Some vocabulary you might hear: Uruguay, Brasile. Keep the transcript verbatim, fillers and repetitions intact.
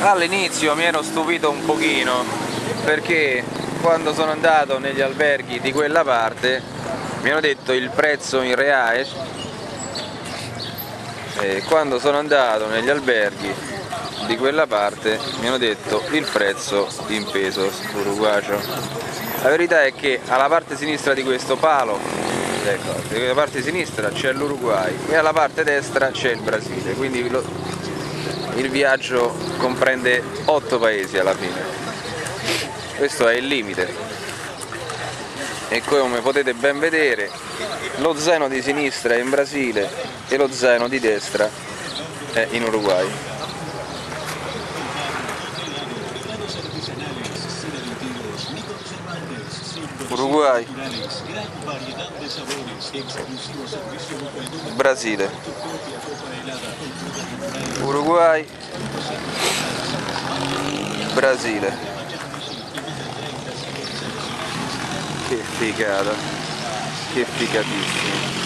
All'inizio mi ero stupito un pochino, perché quando sono andato negli alberghi di quella parte mi hanno detto il prezzo in reais, e quando sono andato negli alberghi di quella parte mi hanno detto il prezzo in pesos uruguayo. La verità è che alla parte sinistra di questo palo, ecco, di quella parte sinistra c'è l'Uruguay e alla parte destra c'è il Brasile, quindi lo, il viaggio comprende otto paesi alla fine. Questo è il limite e come potete ben vedere lo zaino di sinistra è in Brasile e lo zaino di destra è in Uruguay. Uruguay, Brasile, Uruguay, Brasile. Che figata, che figatissimo.